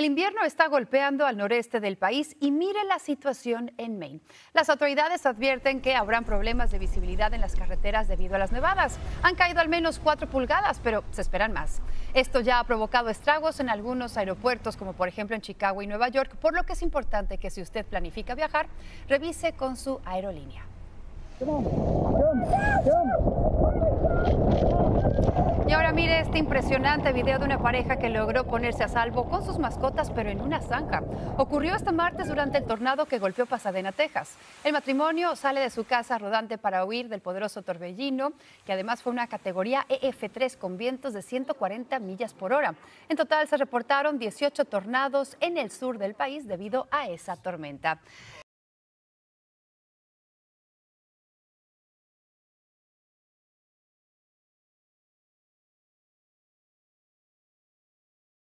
El invierno está golpeando al noreste del país y mire la situación en Maine. Las autoridades advierten que habrán problemas de visibilidad en las carreteras debido a las nevadas. Han caído al menos 4 pulgadas, pero se esperan más. Esto ya ha provocado estragos en algunos aeropuertos, como por ejemplo en Chicago y Nueva York, por lo que es importante que si usted planifica viajar, revise con su aerolínea. Y ahora mire este impresionante video de una pareja que logró ponerse a salvo con sus mascotas, pero en una zanja. Ocurrió este martes durante el tornado que golpeó Pasadena, Texas. El matrimonio sale de su casa rodante para huir del poderoso torbellino, que además fue una categoría EF3 con vientos de 140 millas por hora. En total se reportaron 18 tornados en el sur del país debido a esa tormenta.